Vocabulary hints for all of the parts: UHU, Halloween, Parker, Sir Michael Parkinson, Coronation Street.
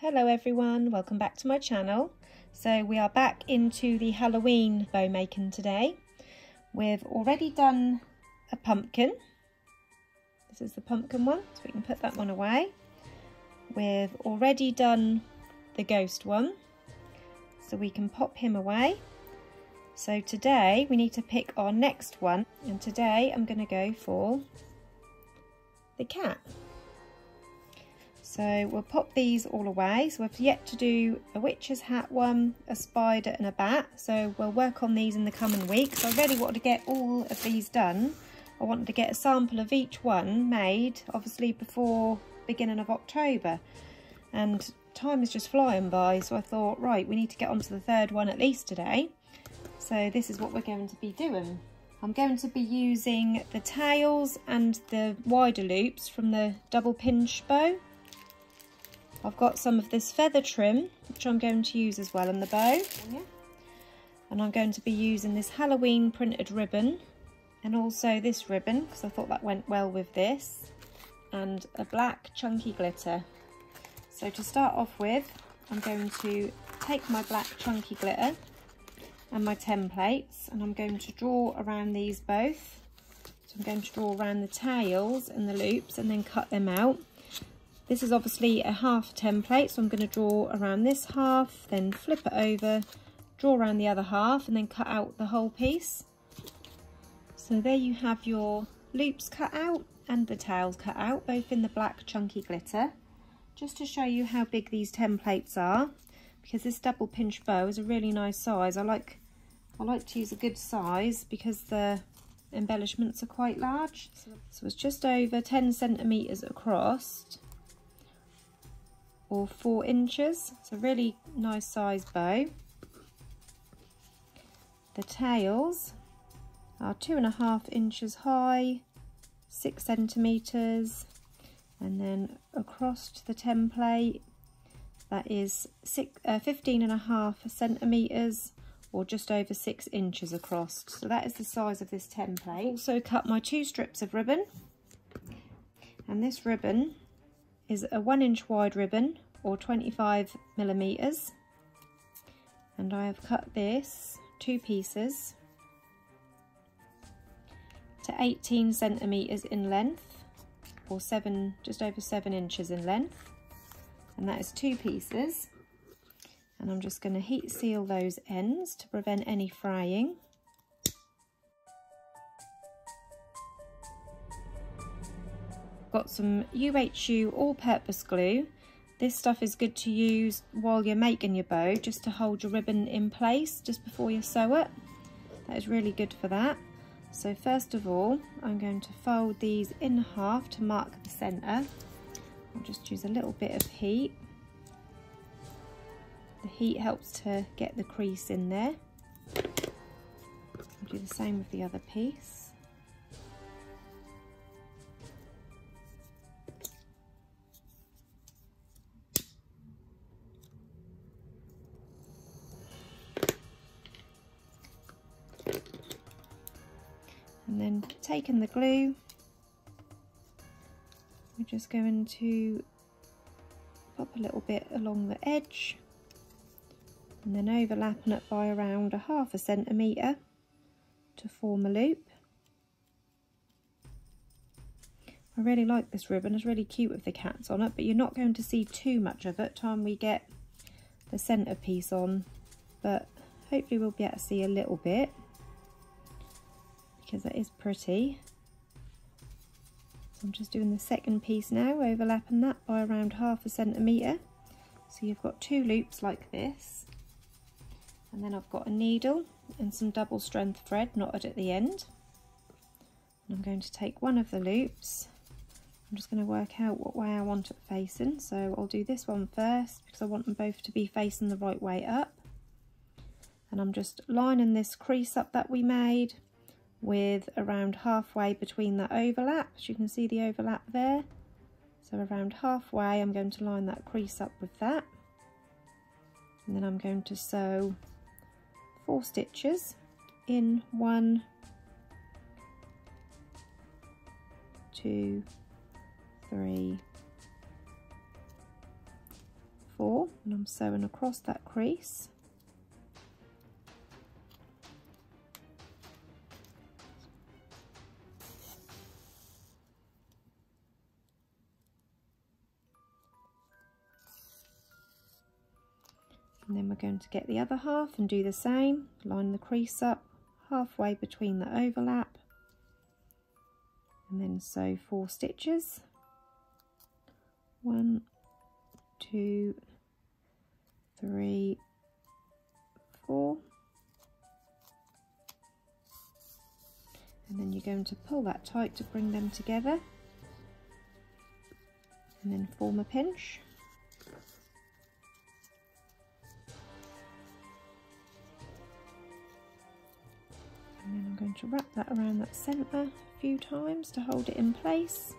Hello everyone, welcome back to my channel. So we are back into the Halloween bow making today. We've already done a pumpkin. This is the pumpkin one, so we can put that one away. We've already done the ghost one, so we can pop him away. So today we need to pick our next one, and today I'm going to go for the cat. So we'll pop these all away. So we've yet to do a witch's hat one, a spider and a bat. So we'll work on these in the coming weeks. I really wanted to get all of these done. I wanted to get a sample of each one made, obviously before beginning of October. And time is just flying by. So I thought, right, we need to get onto the third one at least today. So this is what we're going to be doing. I'm going to be using the tails and the wider loops from the double pinch bow. I've got some of this feather trim, which I'm going to use as well in the bow. And I'm going to be using this Halloween printed ribbon and also this ribbon, because I thought that went well with this, and a black chunky glitter. So to start off with, I'm going to take my black chunky glitter and my templates, and I'm going to draw around these both. So I'm going to draw around the tails and the loops and then cut them out. This is obviously a half template, so I'm going to draw around this half, then flip it over, draw around the other half, and then cut out the whole piece. So there you have your loops cut out and the tails cut out, both in the black chunky glitter. Just to show you how big these templates are, because this double pinch bow is a really nice size. I like to use a good size because the embellishments are quite large. So it's just over 10 centimetres across, or 4 inches. It's a really nice size bow. The tails are 2.5 inches high, 6 centimeters, and then across to the template that is 15.5 centimeters, or just over 6 inches across. So that is the size of this template. Also cut my 2 strips of ribbon, and this ribbon is a 1 inch wide ribbon, or 25 millimeters, and I have cut this 2 pieces to 18 centimeters in length, or just over seven inches in length, and that is 2 pieces. And I'm just going to heat seal those ends to prevent any fraying. Got some UHU all-purpose glue. This stuff is good to use while you're making your bow, just to hold your ribbon in place just before you sew it. That is really good for that. So first of all, I'm going to fold these in half to mark the centre. I'll just use a little bit of heat. The heat helps to get the crease in there. I'll do the same with the other piece. And then taking the glue, we're just going to pop a little bit along the edge and then overlapping it by around 0.5 centimetre to form a loop. I really like this ribbon, it's really cute with the cats on it, but you're not going to see too much of it time we get the centre piece on, but hopefully we'll be able to see a little bit, because that is pretty. So I'm just doing the second piece now, overlapping that by around 0.5 centimetre. So you've got 2 loops like this, and then I've got a needle and some double strength thread knotted at the end. And I'm going to take one of the loops. I'm just going to work out what way I want it facing, so I'll do this one first because I want them both to be facing the right way up. And I'm just lining this crease up that we made with around halfway between that overlap, so you can see the overlap there. So around halfway I'm going to line that crease up with that, and then I'm going to sew 4 stitches in 1, 2, 3, 4 and I'm sewing across that crease. And then we're going to get the other half and do the same, line the crease up halfway between the overlap and then sew 4 stitches. 1, 2, 3, 4, and then you're going to pull that tight to bring them together and then form a pinch. And then I'm going to wrap that around that centre a few times to hold it in place.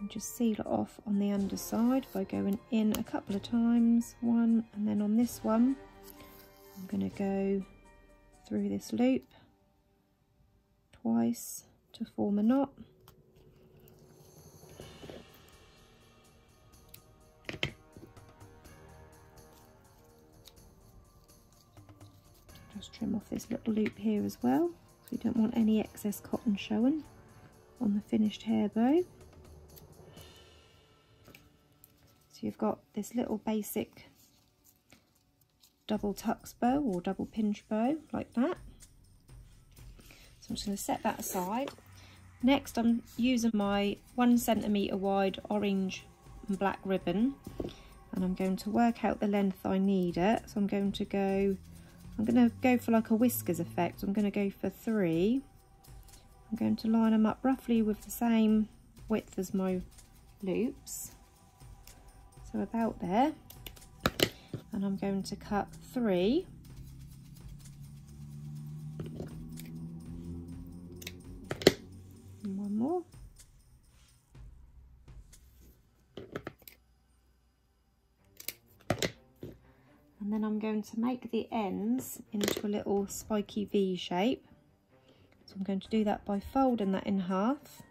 And just seal it off on the underside by going in a couple of times, one, and then on this one I'm going to go through this loop twice to form a knot. Trim off this little loop here as well, so you don't want any excess cotton showing on the finished hair bow. So you've got this little basic double tux bow or double pinch bow like that. So I'm just going to set that aside. Next I'm using my 1 centimetre wide orange and black ribbon and I'm going to work out the length I need it. So I'm going to go for like a whiskers effect. I'm going to go for 3. I'm going to line them up roughly with the same width as my loops, so about there, and I'm going to cut 3 and 1 more. And then I'm going to make the ends into a little spiky V shape. So I'm going to do that by folding that in half.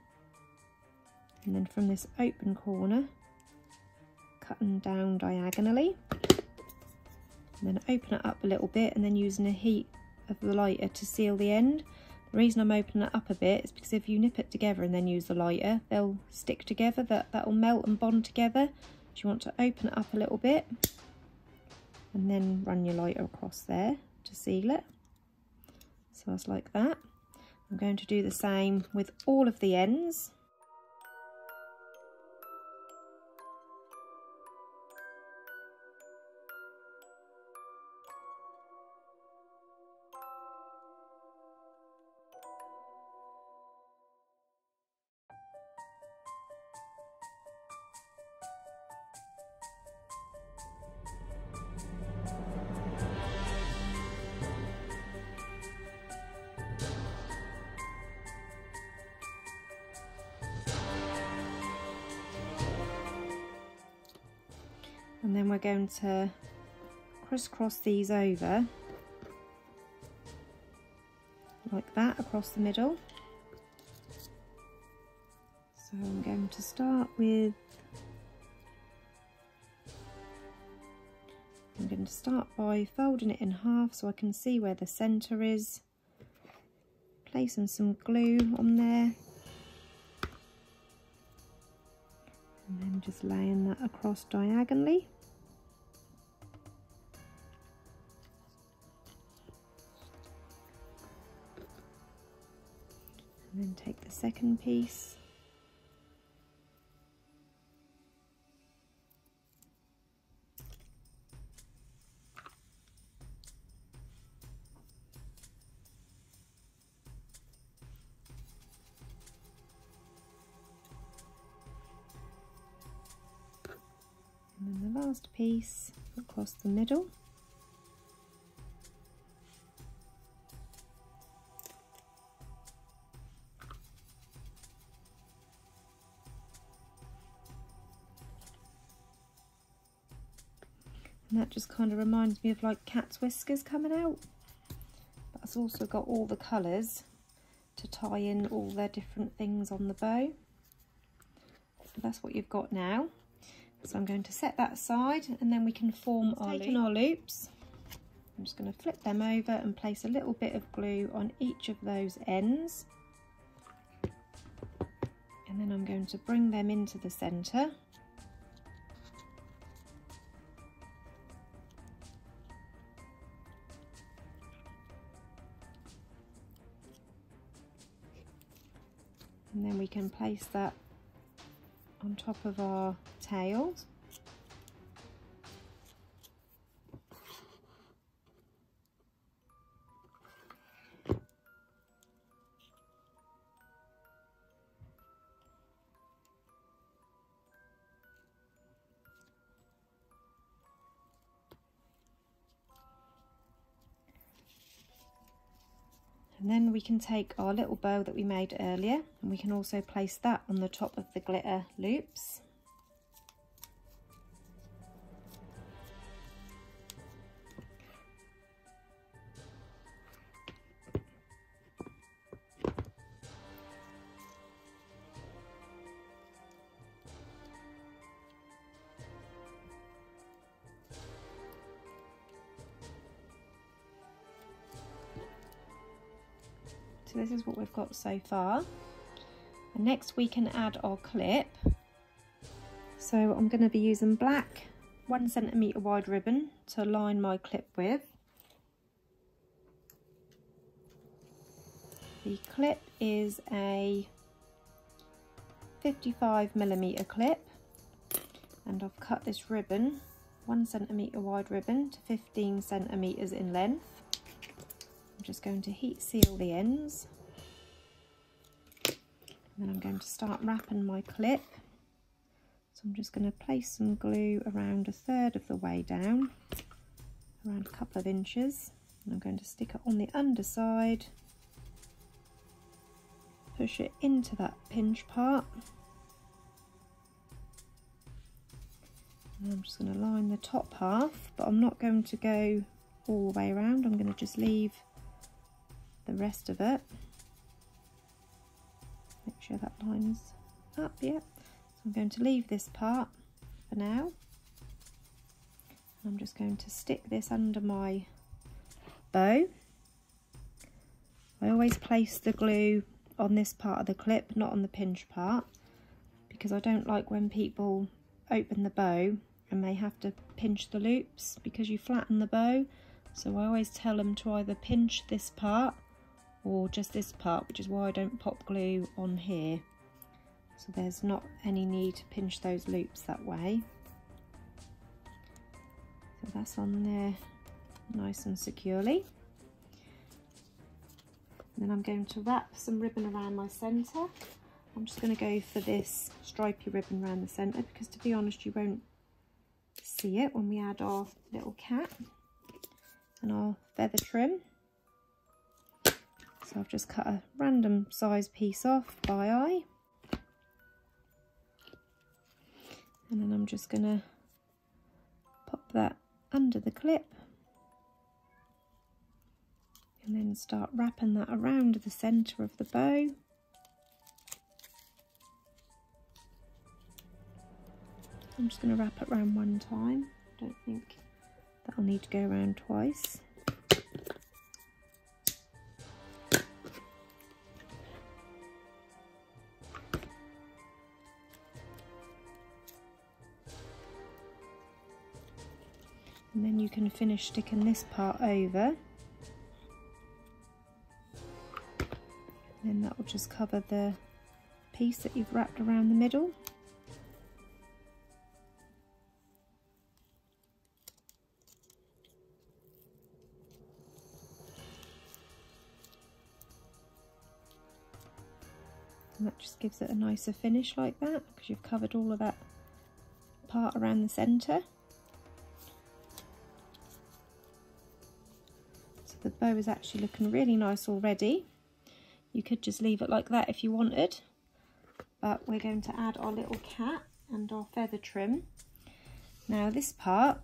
And then from this open corner, cutting down diagonally. And then open it up a little bit and then using a heat of the lighter to seal the end. The reason I'm opening it up a bit is because if you nip it together and then use the lighter, they'll stick together, that'll melt and bond together. So you want to open it up a little bit. And then run your lighter across there to seal it. So it's like that. I'm going to do the same with all of the ends. And then we're going to crisscross these over like that across the middle. So I'm going to start with, I'm going to start by folding it in half so I can see where the centre is, placing some glue on there and then just laying that across diagonally. And then take the second piece and then the last piece across the middle. And that just kind of reminds me of like cat's whiskers coming out. That's also got all the colours to tie in all their different things on the bow. that's what you've got now. So I'm going to set that aside, and then we can form our loops. I'm just going to flip them over and place a little bit of glue on each of those ends, and then I'm going to bring them into the centre. And then we can place that on top of our tails. And then we can take our little bow that we made earlier, and we can also place that on the top of the glitter loops. So this is what we've got so far. And next we can add our clip. So I'm going to be using black 1 centimetre wide ribbon to line my clip with. The clip is a 55mm clip, and I've cut this ribbon, 1 centimetre wide ribbon, to 15 centimetres in length. I'm just going to heat seal the ends, and then I'm going to start wrapping my clip. So I'm just going to place some glue around a third of the way down, around a couple of inches, and I'm going to stick it on the underside, push it into that pinch part, and I'm just going to line the top half, but I'm not going to go all the way around. I'm going to just leave the rest of it. Make sure that lines up, yeah. So I'm going to leave this part for now. I'm just going to stick this under my bow. I always place the glue on this part of the clip, not on the pinch part, because I don't like when people open the bow and they have to pinch the loops because you flatten the bow. So I always tell them to either pinch this part or just this part, which is why I don't pop glue on here. So there's not any need to pinch those loops that way. So that's on there nice and securely. And then I'm going to wrap some ribbon around my centre. I'm just going to go for this stripy ribbon around the centre, because to be honest you won't see it when we add our little cap and our feather trim. So I've just cut a random size piece off by eye, and then I'm just gonna pop that under the clip and then start wrapping that around the center of the bow. I'm just going to wrap it around one time. I don't think that'll need to go around twice. And then you can finish sticking this part over. And then that will just cover the piece that you've wrapped around the middle. And that just gives it a nicer finish like that, because you've covered all of that part around the centre. So the bow is actually looking really nice already. You could just leave it like that if you wanted, but we're going to add our little cat and our feather trim. Now this part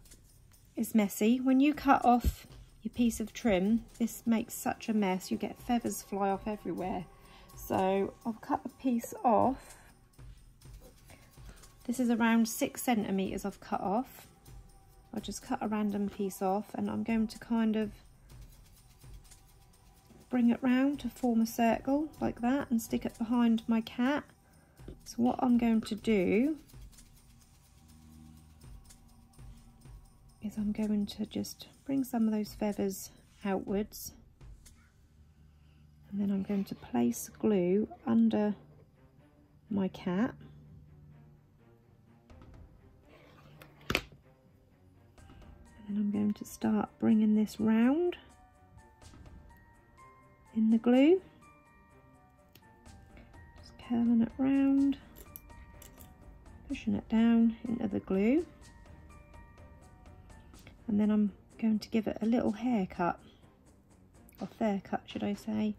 is messy. When you cut off your piece of trim, this makes such a mess. You get feathers fly off everywhere. So I've cut a piece off This is around 6 centimeters I've cut off. I'll just cut a random piece off, and I'm going to kind of bring it round to form a circle like that and stick it behind my cat. So what I'm going to do is I'm going to just bring some of those feathers outwards, and then I'm going to place glue under my cat. And I'm going to start bringing this round in the glue, just curling it round, pushing it down into the glue, and then I'm going to give it a little haircut, or fur cut should I say.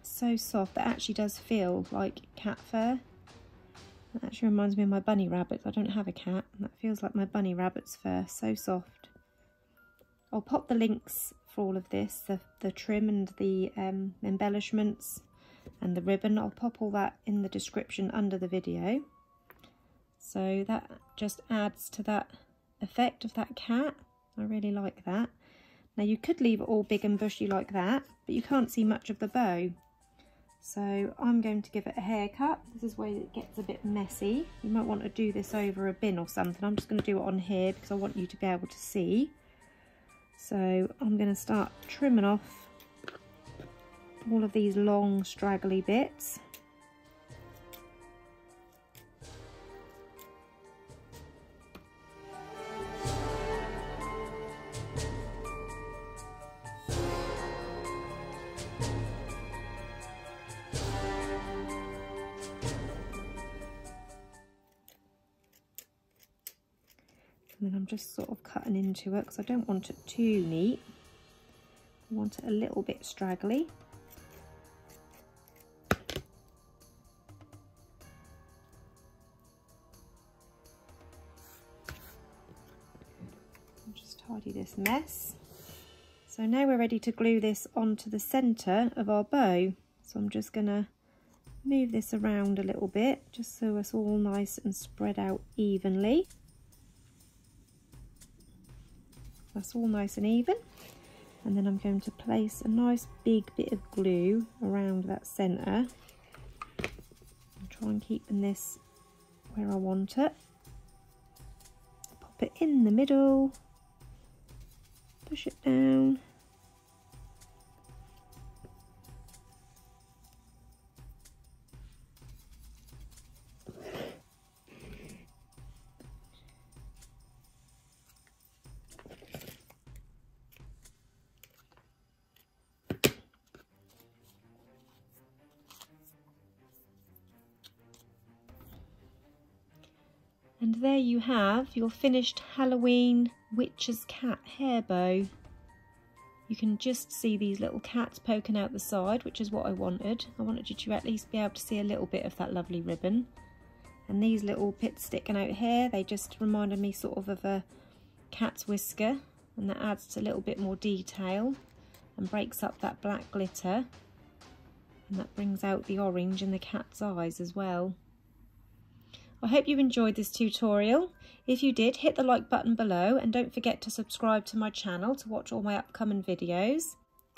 It's so soft that actually does feel like cat fur. That actually reminds me of my bunny rabbits. I don't have a cat, and that feels like my bunny rabbit's fur, so soft. I'll pop the links for all of this, the trim and the embellishments and the ribbon. I'll pop all that in the description under the video. So that just adds to that effect of that cat. I really like that. Now you could leave it all big and bushy like that, but you can't see much of the bow. So I'm going to give it a haircut. This is where it gets a bit messy. You might want to do this over a bin or something. I'm just going to do it on here because I want you to be able to see. So I'm going to start trimming off all of these long straggly bits. And then I'm just sort of cutting into it because I don't want it too neat. I want it a little bit straggly. I'll just tidy this mess. So now we're ready to glue this onto the centre of our bow. So I'm just going to move this around a little bit just so it's all nice and spread out evenly. That's all nice and even, and then I'm going to place a nice big bit of glue around that centre. I'll try and keep this where I want it. Pop it in the middle, push it down. And there you have your finished Halloween witch's cat hair bow. You can just see these little cats poking out the side, which is what I wanted. I wanted you to at least be able to see a little bit of that lovely ribbon. And these little bits sticking out here, they just reminded me sort of a cat's whisker, and that adds a little bit more detail and breaks up that black glitter, and that brings out the orange in the cat's eyes as well. I hope you enjoyed this tutorial. If you did, hit the like button below, and don't forget to subscribe to my channel to watch all my upcoming videos.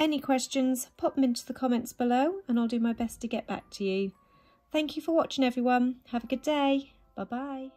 Any questions, pop them into the comments below and I'll do my best to get back to you. Thank you for watching everyone. Have a good day. Bye bye.